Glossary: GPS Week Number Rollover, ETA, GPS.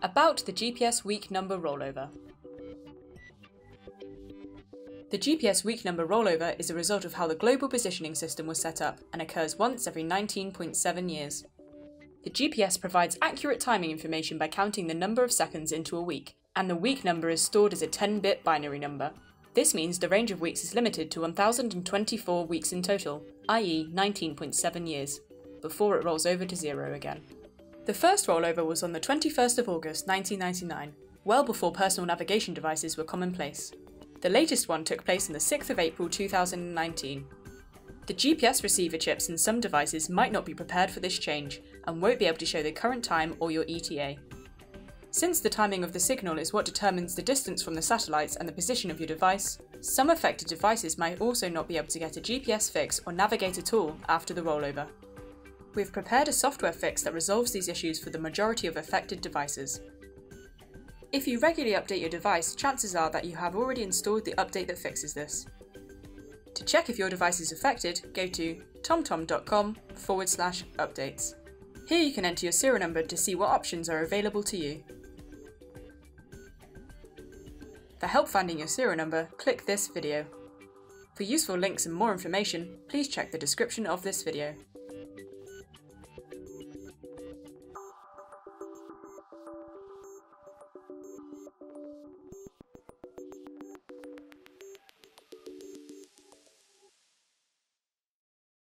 About the GPS week number rollover. The GPS week number rollover is a result of how the global positioning system was set up and occurs once every 19.7 years. The GPS provides accurate timing information by counting the number of seconds into a week, and the week number is stored as a 10-bit binary number. This means the range of weeks is limited to 1024 weeks in total, i.e. 19.7 years, before it rolls over to zero again. The first rollover was on the 21st of August 1999, well before personal navigation devices were commonplace. The latest one took place on the 6th of April 2019. The GPS receiver chips in some devices might not be prepared for this change and won't be able to show the current time or your ETA. Since the timing of the signal is what determines the distance from the satellites and the position of your device, some affected devices might also not be able to get a GPS fix or navigate at all after the rollover. We've prepared a software fix that resolves these issues for the majority of affected devices. If you regularly update your device, chances are that you have already installed the update that fixes this. To check if your device is affected, go to tomtom.com/updates. Here you can enter your serial number to see what options are available to you. For help finding your serial number, click this video. For useful links and more information, please check the description of this video.